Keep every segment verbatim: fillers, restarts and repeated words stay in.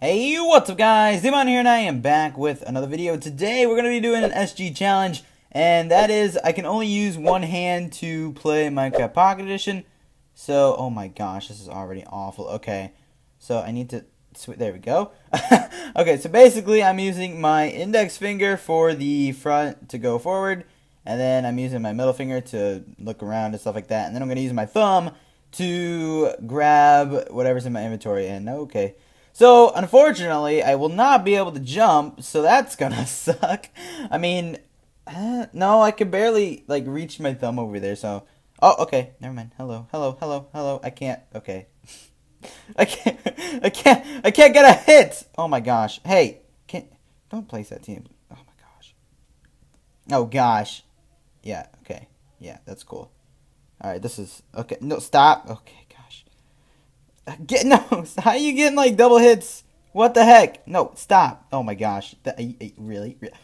Hey, what's up guys, Demon here and I am back with another video. Today we're going to be doing an S G challenge, and that is I can only use one hand to play Minecraft Pocket Edition. So, oh my gosh, this is already awful. Okay, so I need to, there we go. Okay, so basically I'm using my index finger for the front to go forward, and then I'm using my middle finger to look around and stuff like that, and then I'm going to use my thumb to grab whatever's in my inventory, and okay. So, unfortunately, I will not be able to jump, so that's gonna suck. I mean, uh, no, I could barely, like, reach my thumb over there, so... Oh, okay, never mind. Hello, hello, hello, hello, I can't, okay. I can't, I can't, I can't get a hit! Oh my gosh, hey, can't, don't place that team. Oh my gosh. Oh gosh. Yeah, okay, yeah, that's cool. Alright, this is, okay, no, stop, okay. Get, no, how are you getting like double hits? What the heck? No, stop. Oh my gosh. That, I, I, really? really?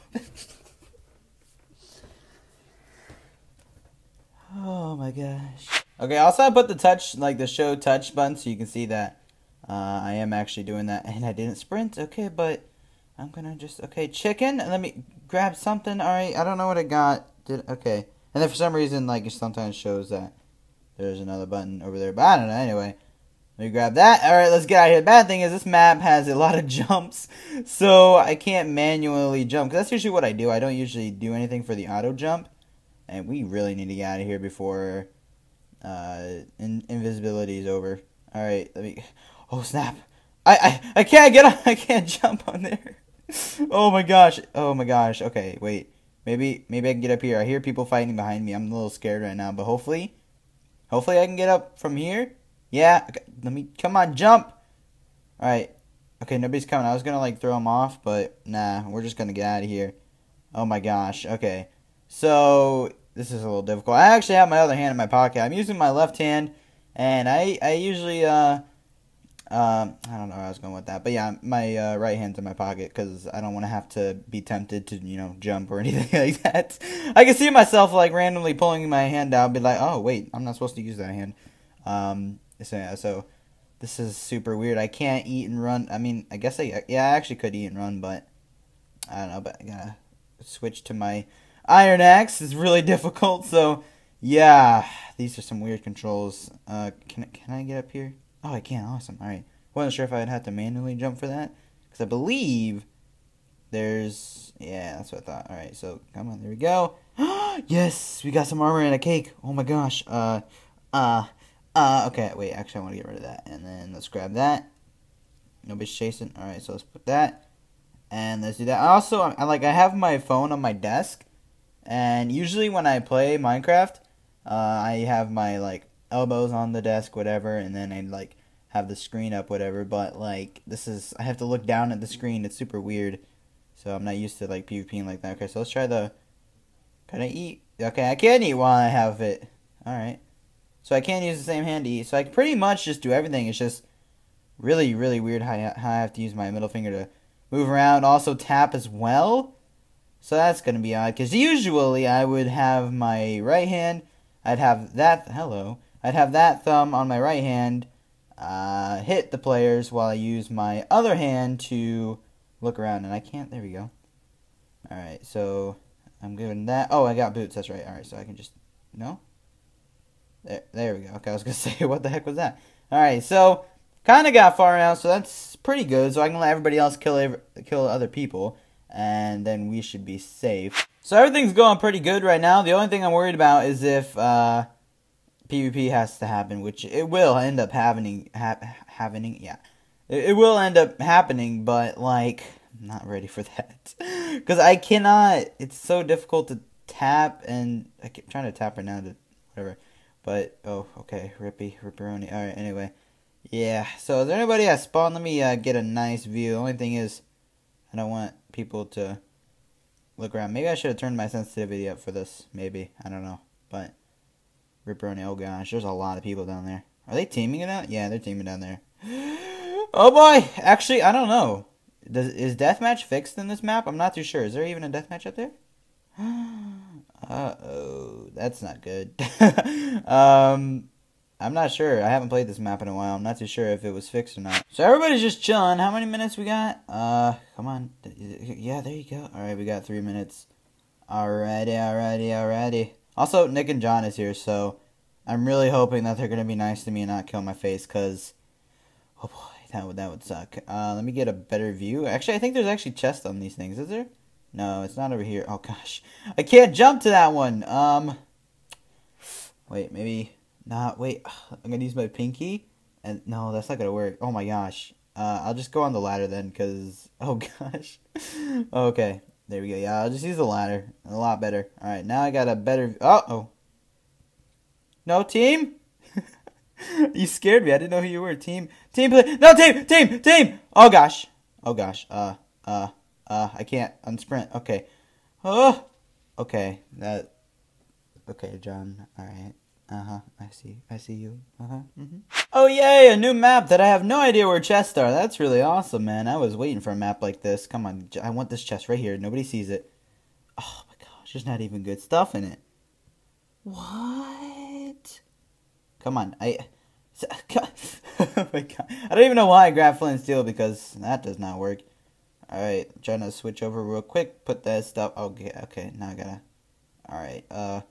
Oh my gosh. Okay, also I put the touch, like the show touch button, so you can see that uh, I am actually doing that. And I didn't sprint. Okay, but I'm gonna just, okay, chicken. Let me grab something. Alright, I don't know what I got. Did Okay. And then for some reason, like, it sometimes shows that there's another button over there. But I don't know, anyway. Let me grab that. Alright, let's get out of here. The bad thing is this map has a lot of jumps, so I can't manually jump, because that's usually what I do. I don't usually do anything for the auto jump, and we really need to get out of here before uh, in invisibility is over. Alright, let me... Oh, snap. I, I, I can't get on... I can't jump on there. Oh, my gosh. Oh, my gosh. Okay, wait. Maybe, maybe I can get up here. I hear people fighting behind me. I'm a little scared right now, but hopefully... Hopefully I can get up from here. Yeah, okay, let me, come on, jump. All right, okay, nobody's coming. I was gonna like throw him off, but nah, we're just gonna get out of here. Oh my gosh, okay. So this is a little difficult. I actually have my other hand in my pocket. I'm using my left hand, and I, I usually, uh, um, I don't know where I was going with that, but yeah, my uh, right hand's in my pocket because I don't want to have to be tempted to, you know, jump or anything like that. I can see myself like randomly pulling my hand out, be like, oh wait, I'm not supposed to use that hand. Um. So, yeah, so this is super weird. I can't eat and run. I mean, I guess I, yeah, I actually could eat and run, but I don't know, but I gotta switch to my iron axe. It's really difficult, so yeah, these are some weird controls. Uh, can, can I get up here? Oh, I can, awesome, alright. Wasn't sure if I'd have to manually jump for that, because I believe there's, yeah, that's what I thought. Alright, so come on, there we go. Yes, we got some armor and a cake. Oh my gosh, uh, uh. Uh, okay, wait, actually I want to get rid of that, and then let's grab that. Nobody's chasing. Alright, so let's put that, and let's do that. Also, I, like, I have my phone on my desk, and usually when I play Minecraft, uh, I have my, like, elbows on the desk, whatever, and then I, like, have the screen up, whatever, but, like, this is, I have to look down at the screen, it's super weird, so I'm not used to, like, PvPing like that. Okay, so let's try the, can I eat? Okay, I can eat while I have it. Alright. So I can't use the same hand to eat. So I can pretty much just do everything. It's just really, really weird how I have to use my middle finger to move around. Also tap as well. So that's going to be odd. Because usually I would have my right hand. I'd have that. Hello. I'd have that thumb on my right hand. Uh, hit the players while I use my other hand to look around. And I can't. There we go. Alright. So I'm giving that. Oh, I got boots. That's right. Alright. So I can just. No? There, there we go. Okay, I was going to say, what the heck was that? Alright, so, kind of got far now, so that's pretty good. So I can let everybody else kill ev kill other people, and then we should be safe. So everything's going pretty good right now. The only thing I'm worried about is if uh, PvP has to happen, which it will end up happening. Ha happening? Yeah. It, it will end up happening, but, like, I'm not ready for that. Because I cannot, it's so difficult to tap, and I keep trying to tap right now to whatever. But, oh, okay, Rippy, Ripperoni. Alright, anyway. Yeah, so is there anybody that spawned? Let me uh, get a nice view. The only thing is, I don't want people to look around. Maybe I should have turned my sensitivity up for this. Maybe. I don't know. But, Ripperoni, oh gosh, there's a lot of people down there. Are they teaming it out? Yeah, they're teaming down there. Oh boy! Actually, I don't know. Does, is deathmatch fixed in this map? I'm not too sure. Is there even a deathmatch up there? Uh-oh, that's not good. um, I'm not sure. I haven't played this map in a while. I'm not too sure if it was fixed or not. So everybody's just chilling. How many minutes we got? Uh, come on. Yeah, there you go. All right, we got three minutes. Alrighty, alrighty, alrighty. Also, Nick and John is here, so I'm really hoping that they're going to be nice to me and not kill my face, because, oh boy, that would, that would suck. Uh, let me get a better view. Actually, I think there's actually chests on these things, is there? No, it's not over here. Oh, gosh. I can't jump to that one. Um, wait, maybe not. Wait, I'm going to use my pinky. And no, that's not going to work. Oh, my gosh. Uh, I'll just go on the ladder then, because, oh, gosh. Okay, there we go. Yeah, I'll just use the ladder. A lot better. All right, now I got a better. Oh, oh. No, team? You scared me. I didn't know who you were. Team. Team play. No, team. Team. Team. Oh, gosh. Oh, gosh. Uh, uh. Uh, I can't unsprint. Okay. Oh! Okay. That. Okay, John. Alright. Uh-huh. I see. I see you. Uh-huh. Mm-hmm. Oh, yay! A new map that I have no idea where chests are. That's really awesome, man. I was waiting for a map like this. Come on. I want this chest right here. Nobody sees it. Oh, my gosh. There's not even good stuff in it. What? Come on. I... Oh, my God. I don't even know why I grabbed flint and steel, because that does not work. Alright, trying to switch over real quick, put that stuff, okay, okay, now I gotta, alright, uh,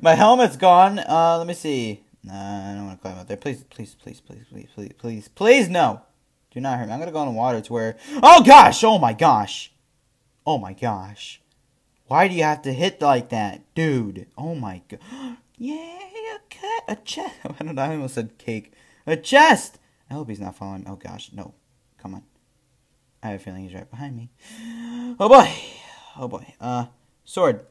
my helmet's gone, uh, let me see, nah, I don't want to climb up there, please, please, please, please, please, please, please, please, no, do not hurt me, I'm gonna go in the water to where, oh gosh, oh my gosh, oh my gosh, why do you have to hit like that, dude, oh my god, yeah, okay, a chest, I don't know, I almost said cake, a chest, I hope he's not following me, oh gosh, no, come on. I have a feeling he's right behind me. Oh boy, oh boy. Uh, sword.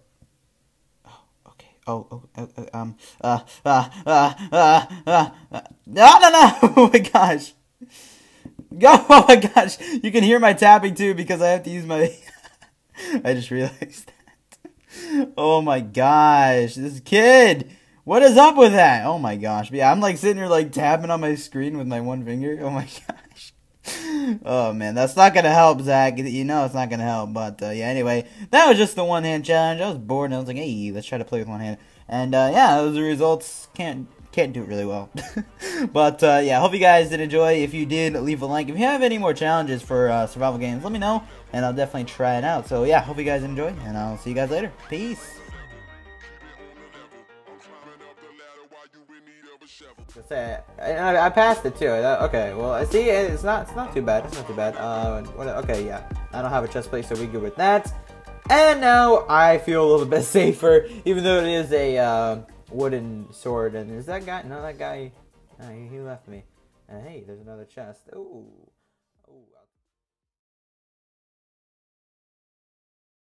Oh, okay. Oh, oh, oh um. Uh, uh, uh, uh, uh. uh. No, no, no! Oh my gosh. Oh my gosh! You can hear my tapping too, because I have to use my. I just realized that. Oh my gosh! This kid. What is up with that? Oh my gosh! But yeah, I'm like sitting here like tapping on my screen with my one finger. Oh my gosh. Oh man, that's not gonna help, Zach. You know it's not gonna help, but uh, yeah, anyway, that was just the one hand challenge. I was bored and I was like, hey, let's try to play with one hand, and uh, yeah, those are the results. Can't can't do it really well. But uh, yeah, hope you guys did enjoy. If you did, leave a like. If you have any more challenges for uh, survival games, let me know and I'll definitely try it out. So yeah, hope you guys enjoy, and I'll see you guys later. Peace. I, I, I passed it too. Okay, well, I see it's not it's not too bad. It's not too bad. Uh, what, okay, yeah. I don't have a chest plate, so we good with that. And now I feel a little bit safer, even though it is a uh, wooden sword. And is that guy? No, that guy. No, he, he left me. And hey, there's another chest. Ooh.